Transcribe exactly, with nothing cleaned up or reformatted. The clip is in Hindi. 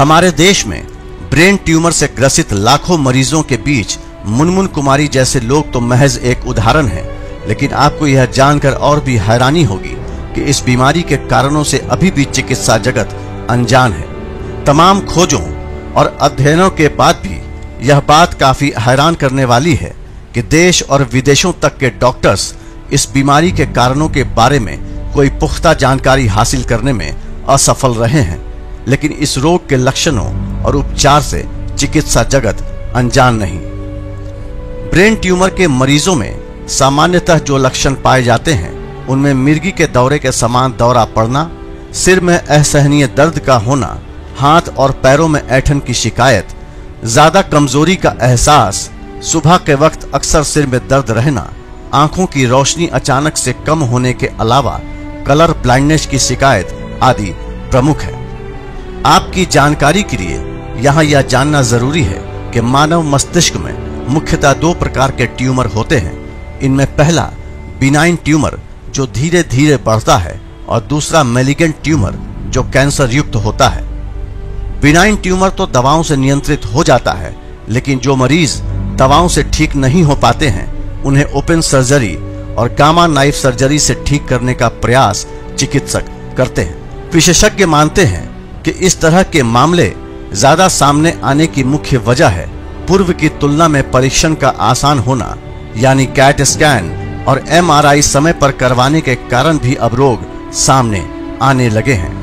हमारे देश में ब्रेन ट्यूमर से ग्रसित लाखों मरीजों के बीच मुनमुन कुमारी जैसे लोग तो महज एक उदाहरण हैं, लेकिन आपको यह जानकर और भी हैरानी होगी कि इस बीमारी के कारणों से अभी भी चिकित्सा जगत अनजान है। तमाम खोजों और अध्ययनों के बाद भी यह बात काफी हैरान करने वाली है कि देश और विदेशों तक के डॉक्टर्स इस बीमारी के कारणों के बारे में कोई पुख्ता जानकारी हासिल करने में असफल रहे हैं, लेकिन इस रोग के लक्षणों और उपचार से चिकित्सा जगत अनजान नहीं। ब्रेन ट्यूमर के मरीजों में सामान्यतः जो लक्षण पाए जाते हैं उनमें मिर्गी के दौरे के समान दौरा पड़ना, सिर में असहनीय दर्द का होना, हाथ और पैरों में ऐंठन की शिकायत, ज्यादा कमजोरी का एहसास, सुबह के वक्त अक्सर सिर में दर्द रहना, आंखों की रोशनी अचानक से कम होने के अलावा कलर ब्लाइंडनेस की शिकायत आदि प्रमुख है। आपकी जानकारी के लिए यहाँ यह जानना जरूरी है कि मानव मस्तिष्क में मुख्यतः दो प्रकार के ट्यूमर होते हैं। इनमें पहला बिनाइन ट्यूमर जो धीरे धीरे बढ़ता है और दूसरा मेलिगेंट ट्यूमर जो कैंसर युक्त होता है। बिनाइन ट्यूमर तो दवाओं से नियंत्रित हो जाता है, लेकिन जो मरीज दवाओं से ठीक नहीं हो पाते हैं उन्हें ओपन सर्जरी और कामा नाइफ सर्जरी से ठीक करने का प्रयास चिकित्सक करते हैं। विशेषज्ञ मानते हैं कि इस तरह के मामले ज्यादा सामने आने की मुख्य वजह है पूर्व की तुलना में परीक्षण का आसान होना, यानी कैट स्कैन और एम आर आई समय पर करवाने के कारण भी अब रोग सामने आने लगे हैं।